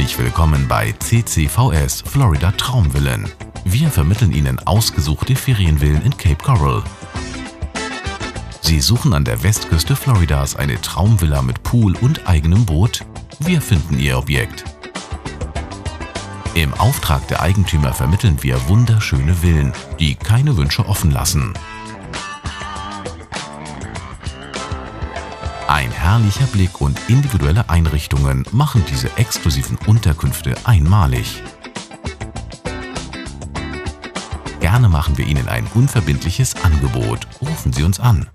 herzlich willkommen bei CCVS Florida Traumvillen. Wir vermitteln Ihnen ausgesuchte Ferienvillen in Cape Coral. Sie suchen an der Westküste Floridas eine Traumvilla mit Pool und eigenem Boot? Wir finden Ihr Objekt. Im Auftrag der Eigentümer vermitteln wir wunderschöne Villen, die keine Wünsche offen lassen. Ein herrlicher Blick und individuelle Einrichtungen machen diese exklusiven Unterkünfte einmalig. Gerne machen wir Ihnen ein unverbindliches Angebot. Rufen Sie uns an.